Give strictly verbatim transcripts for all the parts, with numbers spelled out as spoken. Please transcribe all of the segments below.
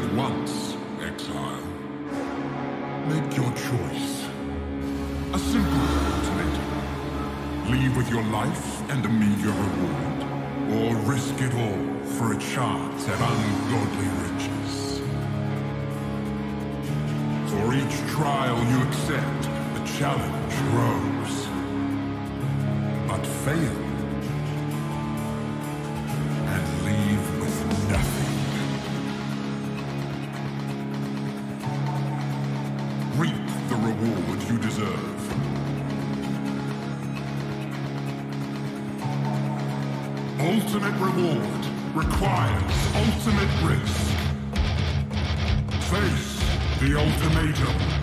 died once, exile. Make your choice. A simple ultimatum. Leave with your life and a meager reward, or risk it all for a chance at ungodly riches. For each trial you accept, the challenge grows. But fail. Ultimate reward requires ultimate risk. Face the ultimatum.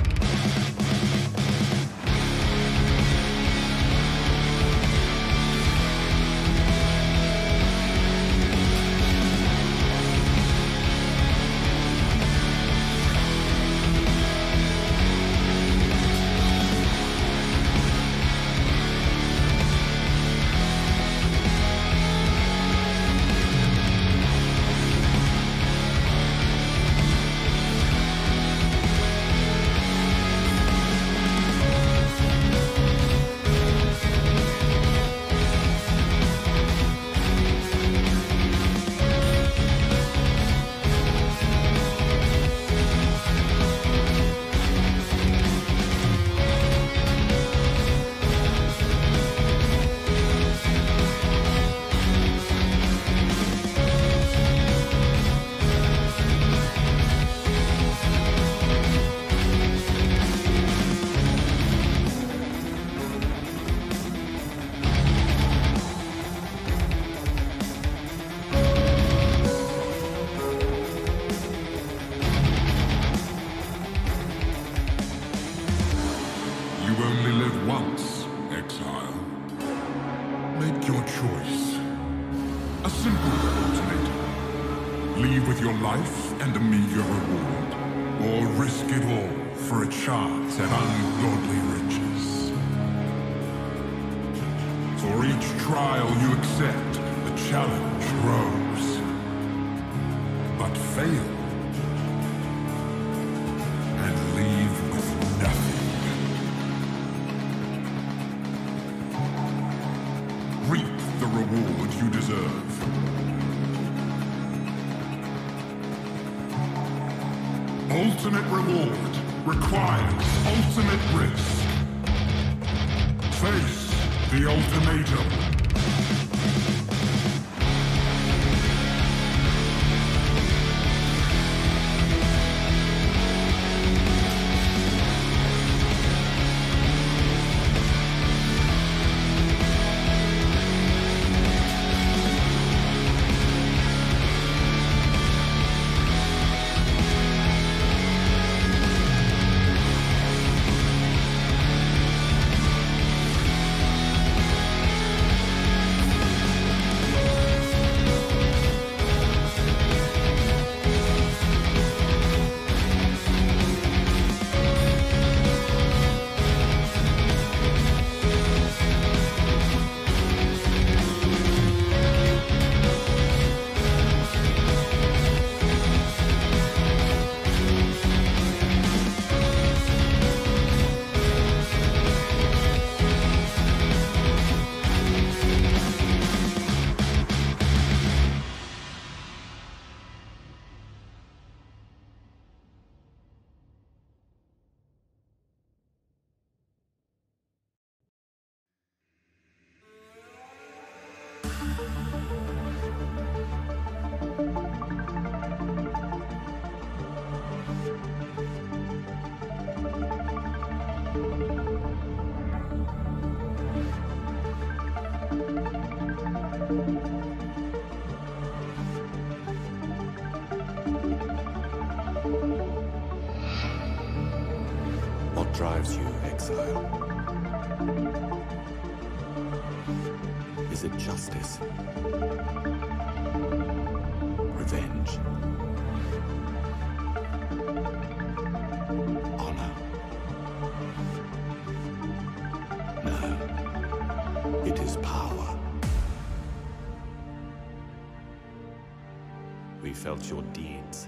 Your deeds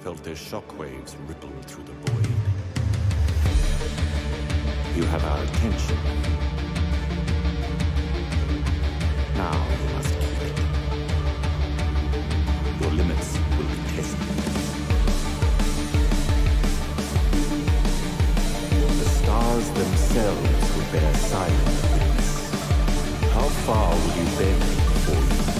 felt their shockwaves ripple through the void. You have our attention. Now you must keep it. Your limits will be tested. The stars themselves will bear silent witness. How far will you bend before you?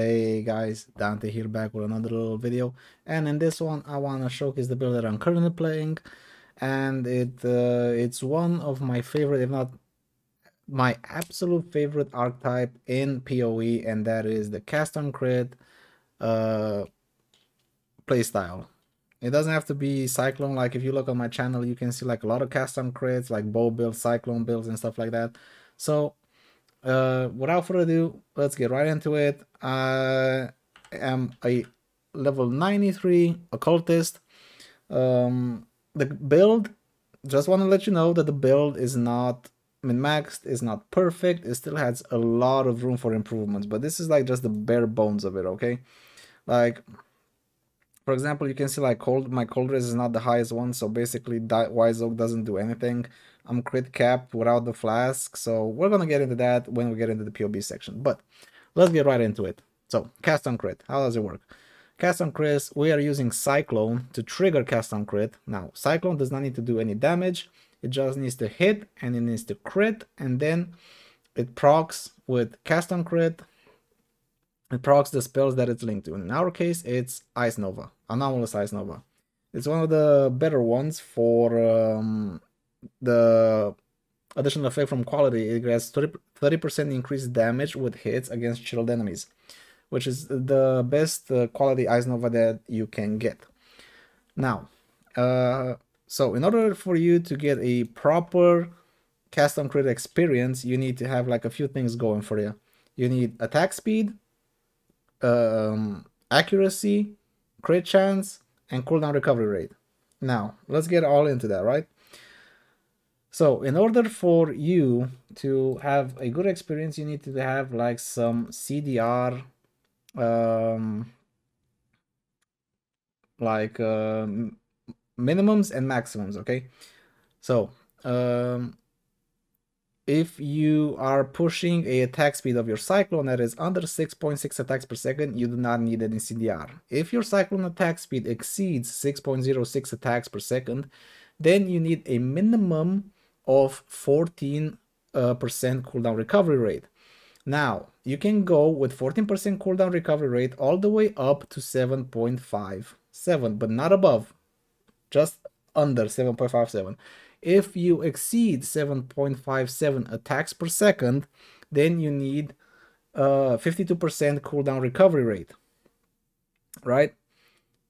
Hey guys, Dante here back with another little video, and in this one I want to showcase the build that I'm currently playing, and it uh, it's one of my favorite, if not my absolute favorite archetype in P O E, and that is the cast on crit uh, playstyle. It doesn't have to be Cyclone. Like if you look on my channel you can see like a lot of cast on crits, like bow builds, Cyclone builds and stuff like that. So uh without further ado, let's get right into it. I am a level ninety-three occultist. Um the build, just want to let you know that the build is not min-maxed, is not perfect, it still has a lot of room for improvements, but this is like just the bare bones of it. Okay, like for example you can see like cold, my cold res is not the highest one, so basically Wise Oak doesn't do anything. I'm crit capped without the flask, so we're gonna get into that when we get into the P O B section, but let's get right into it. So cast on crit, how does it work? Cast on crit, we are using Cyclone to trigger cast on crit. Now Cyclone does not need to do any damage, it just needs to hit and it needs to crit, and then it procs with cast on crit, it procs the spells that it's linked to. In our case it's Ice Nova, Anomalous Ice Nova. It's one of the better ones for um, the additional effect from quality. It gets thirty percent increased damage with hits against chilled enemies, which is the best uh, quality Ice Nova that you can get. Now, uh, so in order for you to get a proper cast on crit experience, you need to have like a few things going for you. You need attack speed, um, accuracy, crit chance, and cooldown recovery rate. Now, let's get all into that, right? So in order for you to have a good experience, you need to have like some C D R, um, like uh, minimums and maximums, okay? So um, if you are pushing a attack speed of your Cyclone that is under six point six attacks per second, you do not need any C D R. If your Cyclone attack speed exceeds six point zero six attacks per second, then you need a minimum of fourteen percent uh, cooldown recovery rate. Now, you can go with fourteen percent cooldown recovery rate all the way up to seven point five seven, but not above, just under seven point five seven. If you exceed seven point five seven attacks per second, then you need uh, fifty-two percent cooldown recovery rate, right?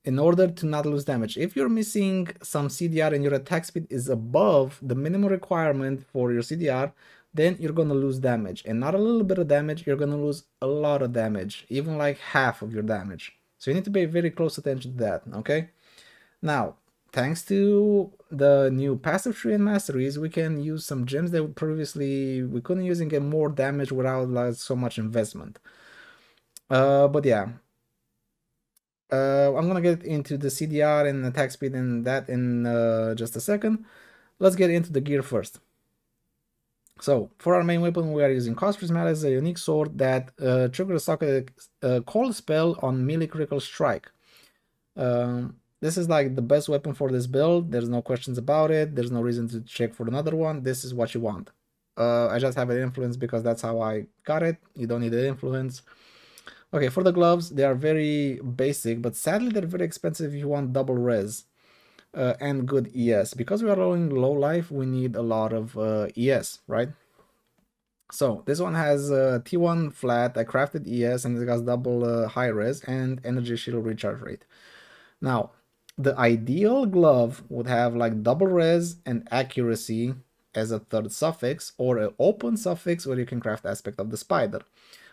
In order to not lose damage. If you're missing some C D R and your attack speed is above the minimum requirement for your C D R, then you're gonna lose damage. And not a little bit of damage, you're gonna lose a lot of damage, even like half of your damage. So you need to pay very close attention to that, okay? Now, thanks to the new passive tree and masteries, we can use some gems that previously we couldn't use and get more damage without like so much investment. Uh, but yeah. Uh, I'm gonna get into the C D R and attack speed and that in uh, just a second. Let's get into the gear first. So, for our main weapon, we are using Cospri's Malice, a unique sword that uh, triggers a uh, cold spell on melee critical strike. Um, this is like the best weapon for this build. There's no questions about it. There's no reason to check for another one. This is what you want. Uh, I just have an influence because that's how I got it. You don't need an influence. Okay, for the gloves, they are very basic, but sadly they're very expensive if you want double res uh, and good E S. Because we are rolling low life, we need a lot of uh, E S, right? So, this one has uh, T one flat, I crafted E S, and it has double uh, high res and energy shield recharge rate. Now, the ideal glove would have like double res and accuracy as a third suffix, or an open suffix where you can craft aspect of the spider.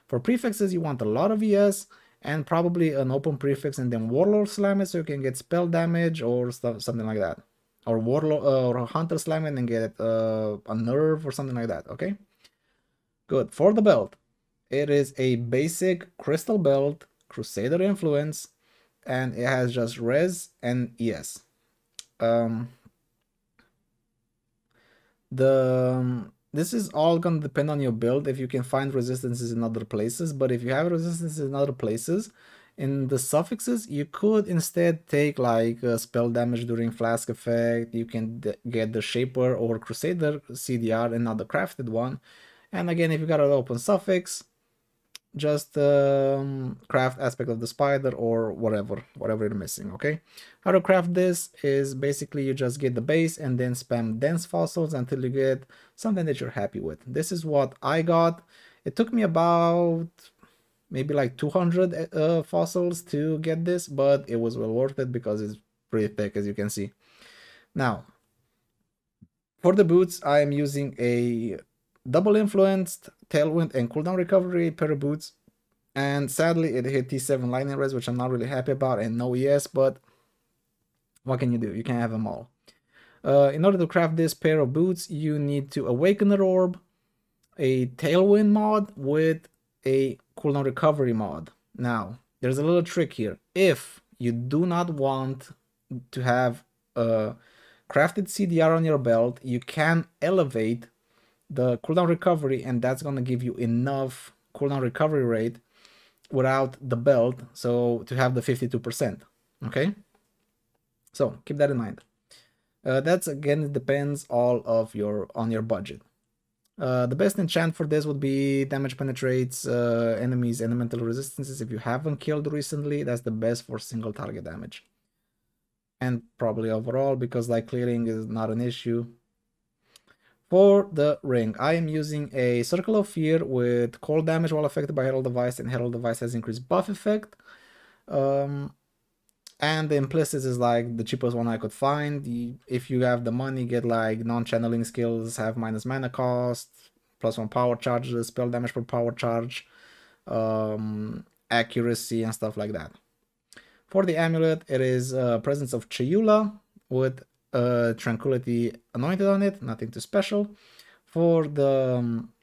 For prefixes, you want a lot of E S and probably an open prefix and then Warlord slam it so you can get spell damage or stuff, something like that. Or Warlord uh, or Hunter slam it and get uh, a nerve or something like that, okay? Good. For the belt, it is a basic crystal belt, Crusader influence, and it has just res and E S. Um, the... This is all going to depend on your build, if you can find resistances in other places, but if you have resistances in other places, in the suffixes, you could instead take like uh, spell damage during flask effect, you can get the Shaper or Crusader C D R and not the crafted one, and again, if you got an open suffix, just um, craft aspect of the spider or whatever, whatever you're missing, okay? How to craft this is basically you just get the base and then spam dense fossils until you get something that you're happy with. This is what I got. It took me about maybe like two hundred uh, fossils to get this, but it was well worth it because it's pretty thick as you can see. Now, for the boots, I am using a double influenced, tailwind and cooldown recovery pair of boots, and sadly it hit T seven lightning res, which I'm not really happy about, and no E S, but what can you do? You can't have them all. Uh, in order to craft this pair of boots, you need to awaken an orb, a tailwind mod with a cooldown recovery mod. Now, there's a little trick here. If you do not want to have a crafted C D R on your belt, you can elevate the cooldown recovery, and that's gonna give you enough cooldown recovery rate without the belt, so to have the fifty-two percent, okay? So keep that in mind. Uh, that's again depends all of your on your budget. Uh, the best enchant for this would be damage penetrates uh, enemies' elemental resistances if you haven't killed recently. That's the best for single target damage, and probably overall because like clearing is not an issue. For the ring, I am using a Circle of Fear with cold damage while affected by Herald Device, and Herald Device has increased buff effect. Um, and the implicit is like the cheapest one I could find. If you have the money, get like non-channeling skills, have minus mana cost, plus one power charge, spell damage per power charge, um, accuracy and stuff like that. For the amulet, it is uh, Presence of Chayula with Uh, Tranquility anointed on it, nothing too special. For the um,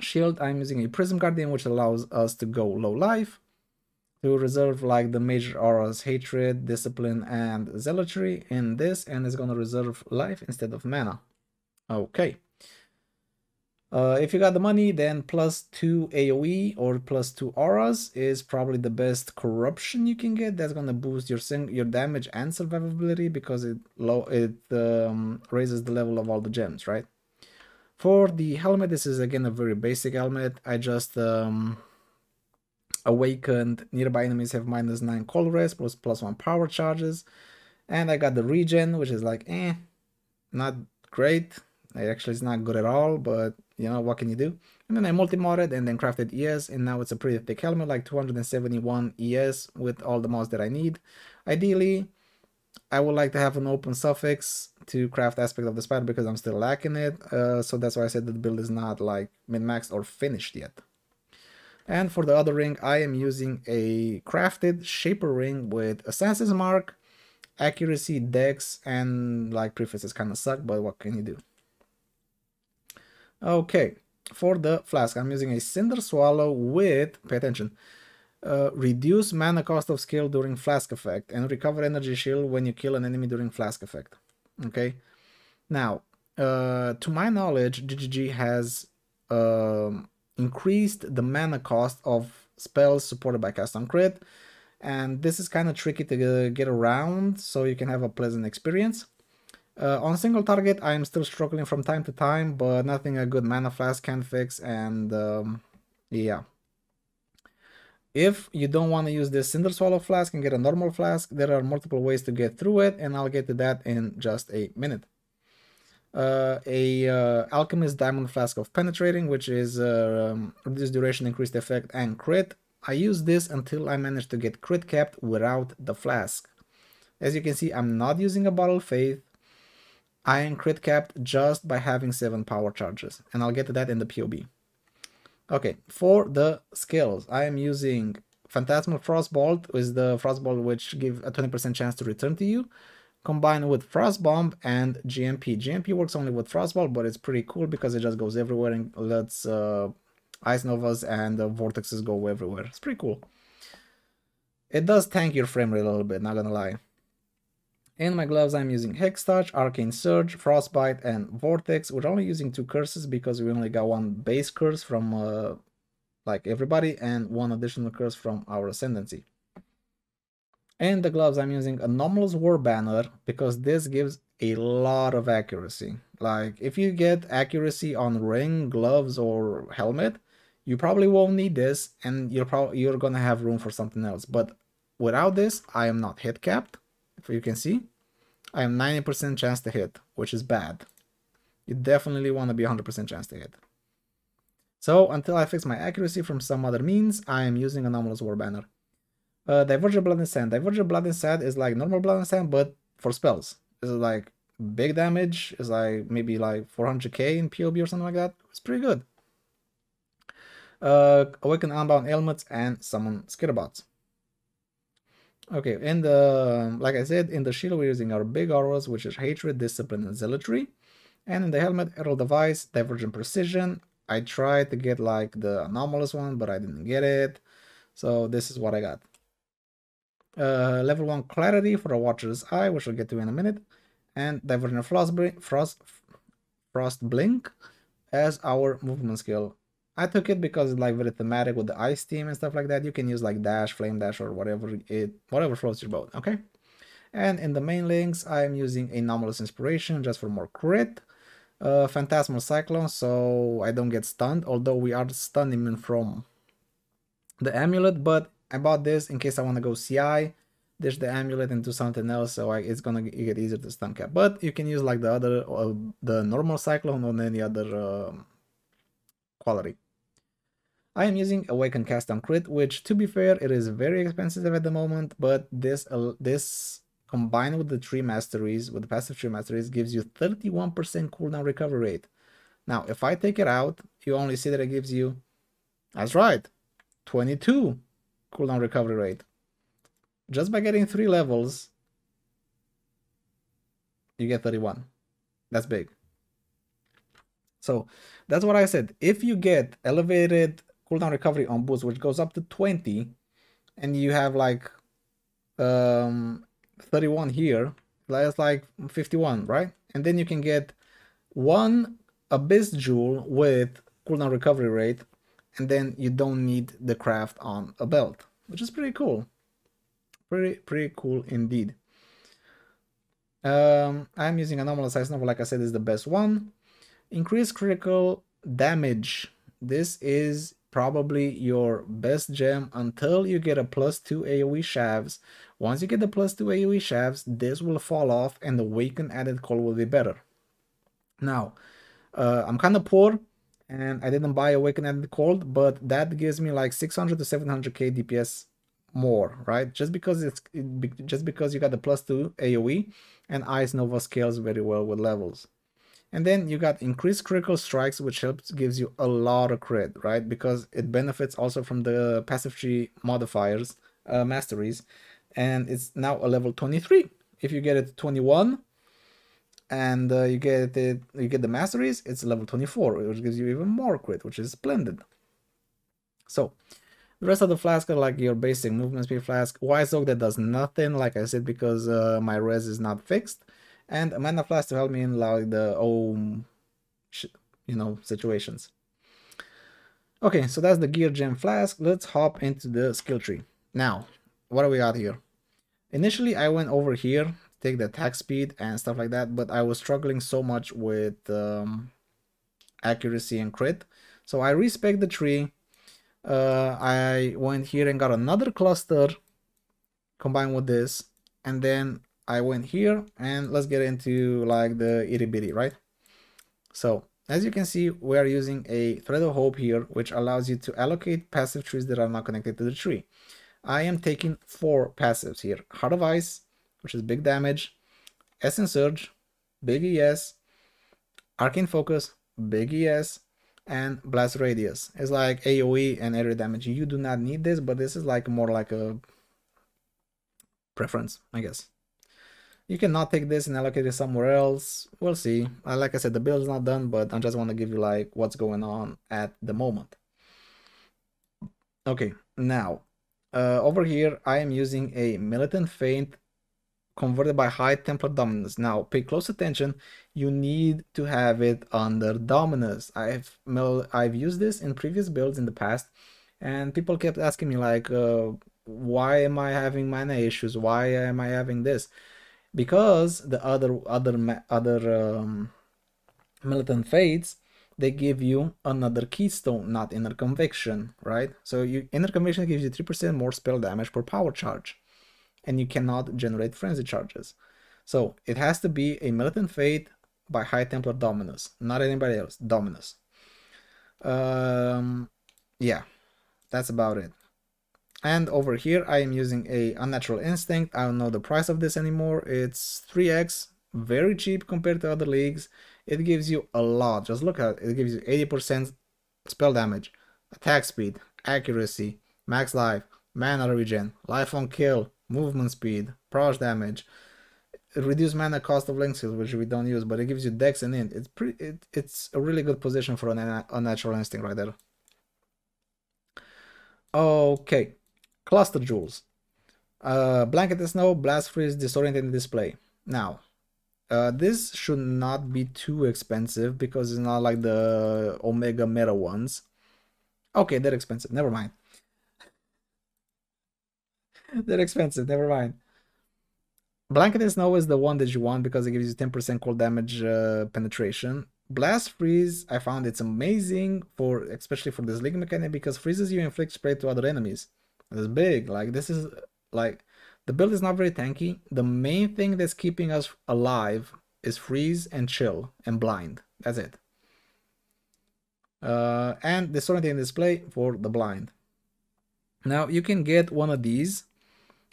shield, I'm using a Prism Guardian, which allows us to go low life, to reserve like the major auras, Hatred, Discipline and Zealotry in this, and it's gonna reserve life instead of mana. Okay. Uh, if you got the money, then plus two AoE or plus two auras is probably the best corruption you can get. That's gonna boost your sing your damage and survivability because it low it um, raises the level of all the gems, right? For the helmet, this is again a very basic helmet. I just um, awakened nearby enemies have minus nine cold rest plus plus one power charges, and I got the regen, which is like eh, not great. It actually is not good at all, but you know, what can you do? And then I multi-modded and then crafted E S, and now it's a pretty thick helmet, like two hundred seventy-one E S with all the mods that I need. Ideally, I would like to have an open suffix to craft aspect of the spider because I'm still lacking it, uh, so that's why I said that the build is not like min-maxed or finished yet. And for the other ring, I am using a crafted shaper ring with Assassin's Mark, accuracy, dex, and like prefaces kind of suck, but what can you do? Okay, for the flask, I'm using a Cinder Swallow with, pay attention, uh, reduce mana cost of skill during flask effect and recover energy shield when you kill an enemy during flask effect. Okay, now, uh, to my knowledge, G G G has um, increased the mana cost of spells supported by cast on crit, and this is kind of tricky to uh, get around so you can have a pleasant experience. Uh, on single target, I am still struggling from time to time, but nothing a good mana flask can fix, and um, yeah. If you don't want to use this Cinder Swallow flask and get a normal flask, there are multiple ways to get through it, and I'll get to that in just a minute. Uh, a uh, Alchemist Diamond Flask of Penetrating, which is uh, um, reduced duration, increased effect, and crit. I use this until I manage to get crit capped without the flask. As you can see, I'm not using a Bottle of Faith. I am crit capped just by having seven power charges, and I'll get to that in the P O B. Okay, for the skills, I am using Phantasmal Frostbolt, which is the Frostbolt which gives a twenty percent chance to return to you, combined with Frost Bomb and G M P. G M P works only with Frostbolt, but it's pretty cool because it just goes everywhere and lets uh, Ice Novas and uh, Vortexes go everywhere. It's pretty cool. It does tank your frame rate a little bit, not gonna lie. In my gloves, I'm using Hex Touch, Arcane Surge, Frostbite, and Vortex. We're only using two curses because we only got one base curse from uh, like everybody and one additional curse from our ascendancy. In the gloves, I'm using Anomalous War Banner because this gives a lot of accuracy. Like, if you get accuracy on ring, gloves, or helmet, you probably won't need this, and you're, probably you're gonna have room for something else. But without this, I am not hit capped. If you can see, I am ninety percent chance to hit, which is bad. You definitely want to be one hundred percent chance to hit. So until I fix my accuracy from some other means, I am using Anomalous War Banner. Uh, Divergent Blood and Sand. Divergent Blood and Sand is like normal Blood and Sand, but for spells. It's like big damage, it's like maybe like four hundred K in P O B or something like that. It's pretty good. Uh, Awaken Unbound Ailments and Summon Skitterbots. Okay, in the, like I said, in the shield we're using our big auras, which is Hatred, Discipline, and Zealotry. And in the helmet, Errol Device, Divergent Precision. I tried to get like the anomalous one, but I didn't get it. So this is what I got. Uh, level one Clarity for a Watcher's Eye, which we'll get to in a minute. And Divergent Frost Blink, Frost, Frost Blink as our movement skill. I took it because it's like very thematic with the ice team and stuff like that. You can use like dash, flame dash, or whatever it whatever floats your boat. Okay. And in the main links, I am using Anomalous Inspiration just for more crit, uh, Phantasmal Cyclone, so I don't get stunned. Although we are stunned even from the amulet, but I bought this in case I want to go C I, dish the amulet and do something else, so I, it's gonna get easier to stun cap. But you can use like the other uh, the normal cyclone on any other uh, quality. I am using Awakened Cast on Crit, which, to be fair, it is very expensive at the moment, but this, uh, this combined with the tree masteries, with the passive tree masteries, gives you thirty-one percent cooldown recovery rate. Now, if I take it out, you only see that it gives you, that's right, twenty-two cooldown recovery rate. Just by getting three levels, you get thirty-one. That's big. So, that's what I said. If you get elevated cooldown recovery on boost, which goes up to twenty, and you have like um, thirty-one here, that's like fifty-one, right? And then you can get one Abyss Jewel with cooldown recovery rate, and then you don't need the craft on a belt, which is pretty cool. Pretty, pretty cool indeed. Um, I'm using Anomalous Ice Nova, like I said, is the best one. Increased critical damage. This is probably your best gem until you get a plus two AoE shavs. Once you get the plus two AoE shavs, this will fall off and the Awakened Added Cold will be better. Now, uh, I'm kind of poor and I didn't buy Awakened Added Cold, but that gives me like six hundred to seven hundred K D P S more, right? Just because it's it, just because you got the plus two AoE, and Ice Nova scales very well with levels. And then you got increased critical strikes, which helps gives you a lot of crit, right? Because it benefits also from the passive tree modifiers, uh, masteries, and it's now a level twenty-three. If you get it to twenty-one, and uh, you get it, you get the masteries, it's level twenty-four, which gives you even more crit, which is splendid. So. The rest of the flask are like your basic movement speed flask. Wise Oak that does nothing, like I said, because uh, my res is not fixed. And a mana flask to help me in like the oh, shit, you know, situations. Okay, so that's the gear gem flask. Let's hop into the skill tree. Now, what do we got here? Initially, I went over here, take the attack speed and stuff like that, but I was struggling so much with um, accuracy and crit. So I respec the tree. Uh, I went here and got another cluster combined with this, and then I went here and let's get into like the itty bitty, right? So as you can see, we are using a Thread of Hope here, which allows you to allocate passive trees that are not connected to the tree. I am taking four passives here: Heart of Ice, which is big damage, Essence Surge, big E S, Arcane Focus, big E S, and Blast Radius. It's like AoE and area damage. You do not need this, but this is like more like a preference, I guess. You cannot take this and allocate it somewhere else. We'll see. Like I said, the build is not done, but I just want to give you like what's going on at the moment. Okay, now uh, over here I am using a Militant Feint converted by High Templar Dominus. Now, pay close attention, you need to have it under Dominus. I've I've used this in previous builds in the past, and people kept asking me like, uh, why am I having mana issues? Why am I having this? Because the other other other um, Militant Fates, they give you another keystone, not Inner Conviction, right? So you, Inner Conviction gives you three percent more spell damage per power charge, and you cannot generate frenzy charges. So it has to be a Militant Feint by High Templar Dominus, not anybody else, Dominus. Um, yeah, that's about it. And over here I am using a Unnatural Instinct. I don't know the price of this anymore. It's three X, very cheap compared to other leagues. It gives you a lot, just look at it. It gives you eighty percent spell damage, attack speed, accuracy, max life, mana regen, life on kill, movement speed, proc damage, reduce mana cost of link skills, which we don't use, but it gives you dex and int. It's pretty. It, it's a really good position for an Unnatural Instinct right there. Okay, cluster jewels, uh, blanket snow, blast freeze, disoriented display. Now, uh, this should not be too expensive because it's not like the Omega Meta ones. Okay, they're expensive. Never mind. They're expensive, never mind. Blanket and Snow is the one that you want because it gives you ten percent cold damage uh, penetration. Blast Freeze, I found it's amazing, for especially for this league mechanic, because freezes you inflict spray to other enemies. It's big, like this is, like, the build is not very tanky. The main thing that's keeping us alive is freeze and chill and blind, that's it. Uh, and disorienting display for the blind. Now you can get one of these,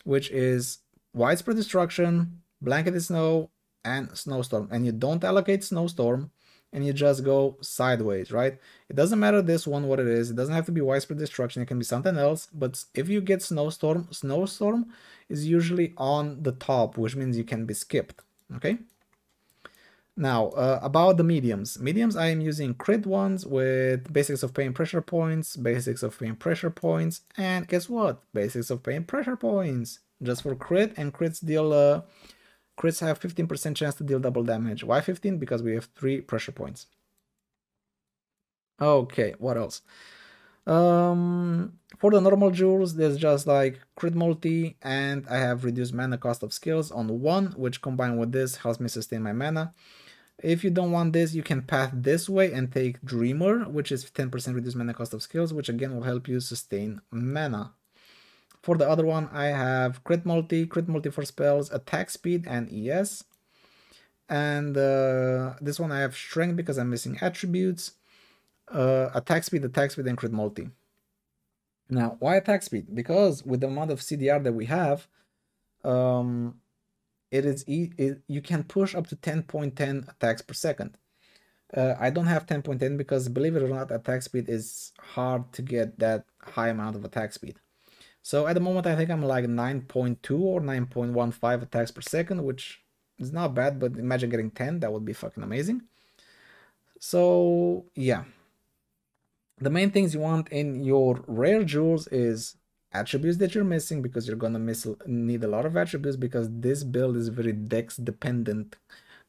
which is Widespread Destruction, Blanketed Snow, and Snowstorm, and you don't allocate Snowstorm, and you just go sideways, right? It doesn't matter this one what it is, it doesn't have to be Widespread Destruction, it can be something else, but if you get Snowstorm, Snowstorm is usually on the top, which means you can be skipped, okay? Now, uh, about the mediums. Mediums, I am using crit ones with basics of pain pressure points, basics of pain pressure points, and guess what? Basics of pain pressure points! Just for crit, and crits deal... Uh, crits have fifteen percent chance to deal double damage. Why fifteen? Because we have three pressure points. Okay, what else? Um, for the normal jewels, there's just like crit multi, and I have reduced mana cost of skills on one, which combined with this helps me sustain my mana. If you don't want this, you can path this way and take Dreamer, which is ten percent reduced mana cost of skills, which again will help you sustain mana. For the other one, I have crit multi, crit multi for spells, attack speed, and E S. And uh, this one I have strength because I'm missing attributes. Uh, attack speed, attack speed, and crit multi. Now, why attack speed? Because with the amount of C D R that we have, um, it is e it, you can push up to ten point one zero attacks per second. Uh, I don't have ten point one zero because, believe it or not, attack speed is hard to get that high amount of attack speed. So at the moment, I think I'm like nine point two or nine point one five attacks per second, which is not bad, but imagine getting ten, that would be fucking amazing. So, yeah. The main things you want in your rare jewels is attributes that you're missing, because you're gonna miss need a lot of attributes, because this build is very dex dependent.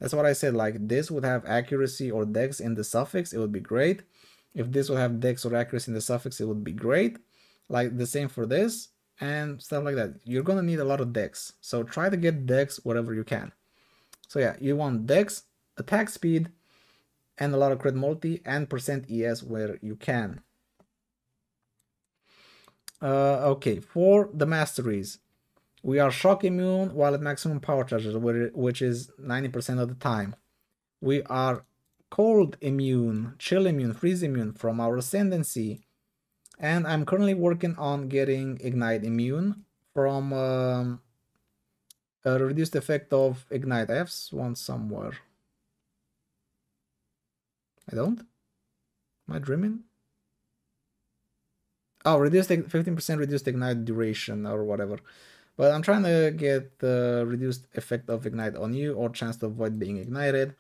That's what I said, like this would have accuracy or dex in the suffix, it would be great. If this would have dex or accuracy in the suffix, it would be great. Like the same for this and stuff like that. You're gonna need a lot of dex, so try to get dex wherever you can. So yeah, you want dex, attack speed, and a lot of crit multi, and percent E S where you can. Uh, okay, for the masteries, we are shock immune while at maximum power charges, which is ninety percent of the time. We are cold immune, chill immune, freeze immune from our ascendancy. And I'm currently working on getting Ignite immune from um, a reduced effect of Ignite. I have one somewhere. I don't? Am I dreaming? Oh, reduced fifteen percent reduced Ignite duration or whatever. But I'm trying to get the reduced effect of Ignite on you, or chance to avoid being ignited,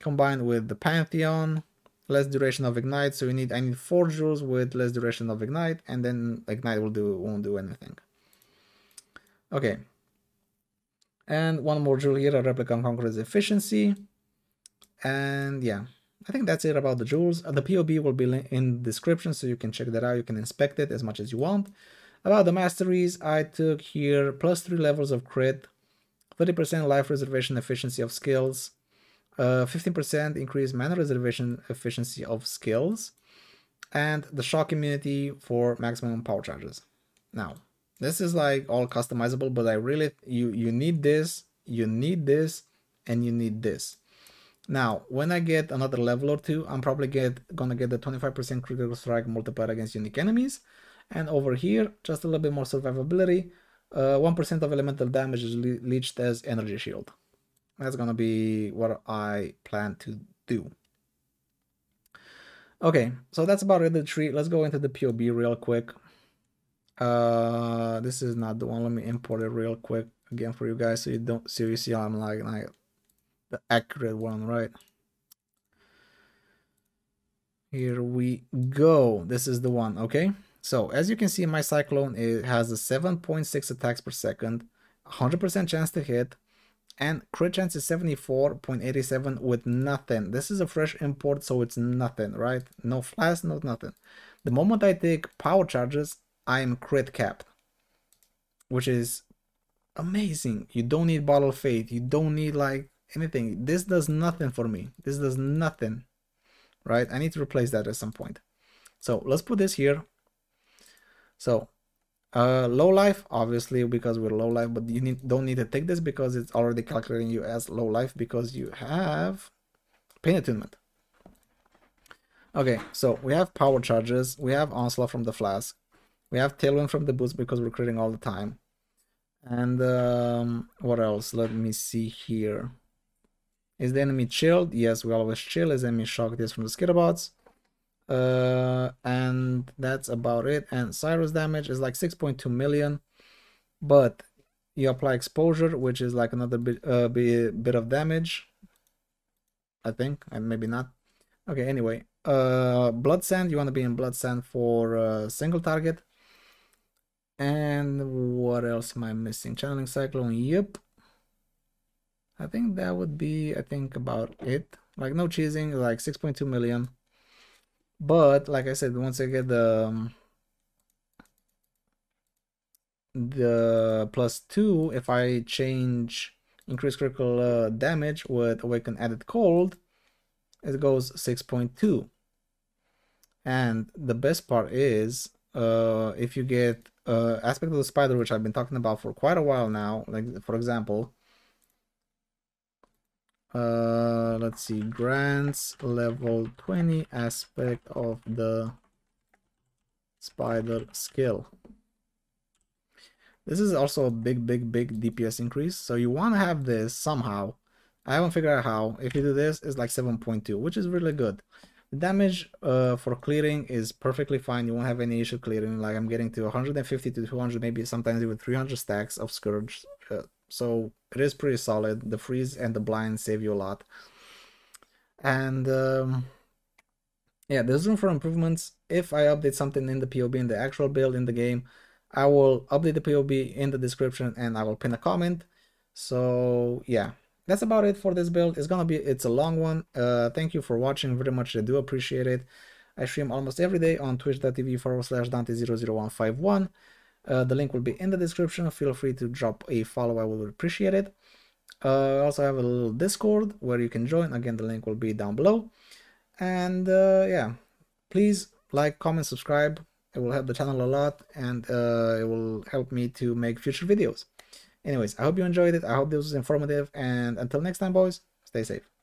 combined with the Pantheon. Less duration of Ignite, so you need I need four jewels with less duration of Ignite, and then Ignite will do won't do anything. Okay. And one more jewel here, a replica on Conqueror's Efficiency. And yeah, I think that's it about the jewels. The P O B will be in the description, so you can check that out. You can inspect it as much as you want. About the masteries, I took here plus three levels of crit, thirty percent life reservation efficiency of skills. Uh, fifteen percent increased mana reservation efficiency of skills, and the shock immunity for maximum power charges. Now, this is like all customizable, but I really you you need this, you need this, and you need this. Now, when I get another level or two, I'm probably get gonna get the twenty-five percent critical strike multiplier against unique enemies, and over here just a little bit more survivability. Uh, one percent of elemental damage is le leached as energy shield. That's gonna be what I plan to do. Okay, so that's about it, the tree. Let's go into the P O B real quick. Uh, this is not the one. Let me import it real quick again for you guys, so you don't so you see I'm like, like the accurate one, right? Here we go. This is the one. Okay, so as you can see, my Cyclone, it has a seven point six attacks per second, one hundred percent chance to hit. And crit chance is seventy-four point eight seven with nothing. This is a fresh import, so it's nothing, right? No flask, no nothing. The moment I take power charges, I am crit capped, which is amazing. You don't need Bottle of Faith. You don't need like anything. This does nothing for me. This does nothing, right? I need to replace that at some point. So let's put this here. So. Uh, low life, obviously, because we're low life, but you need, don't need to take this because it's already calculating you as low life because you have Pain Attunement. Okay, so we have power charges, we have Onslaught from the flask, we have Tailwind from the boots because we're critting all the time, and um, what else? Let me see here. Is the enemy chilled? Yes, we always chill. Is the enemy shocked? Yes, from the Skitterbots. Uh, and that's about it. And Cyrus damage is like six point two million, but you apply exposure, which is like another bit, uh, bit of damage. I think, and maybe not. Okay, anyway, uh, Blood Sand, you want to be in Blood Sand for a single target. And what else am I missing? Channeling Cyclone, yep. I think that would be, I think, about it. Like, no cheesing, like six point two million. But, like I said, once I get the, um, the plus two, if I change increased critical uh, damage with Awakened Added Cold, it goes six point two. And the best part is, uh, if you get uh, Aspect of the Spider, which I've been talking about for quite a while now, like, for example, uh, let's see, grants level twenty Aspect of the Spider skill. This is also a big, big, big D P S increase, so you want to have this somehow. I haven't figured out how. If you do this, it's like seven point two, which is really good. The damage uh, for clearing is perfectly fine. You won't have any issue clearing. Like, I'm getting to one hundred fifty to two hundred, maybe sometimes even three hundred stacks of Scourge. Uh, so it is pretty solid. The freeze and the blind save you a lot. And um, yeah, there's room for improvements. If I update something in the P O B, in the actual build in the game, I will update the P O B in the description and I will pin a comment. So yeah. That's about it for this build. It's gonna be, it's a long one. Uh, thank you for watching very much. I do appreciate it. I stream almost every day on twitch.tv forward slash Dante zero zero one five one. Uh, the link will be in the description. Feel free to drop a follow. I will appreciate it. Uh, I also have a little Discord where you can join. Again, the link will be down below. And uh, yeah, please like, comment, subscribe. It will help the channel a lot and uh, it will help me to make future videos. Anyways, I hope you enjoyed it. I hope this was informative, and until next time, boys, stay safe.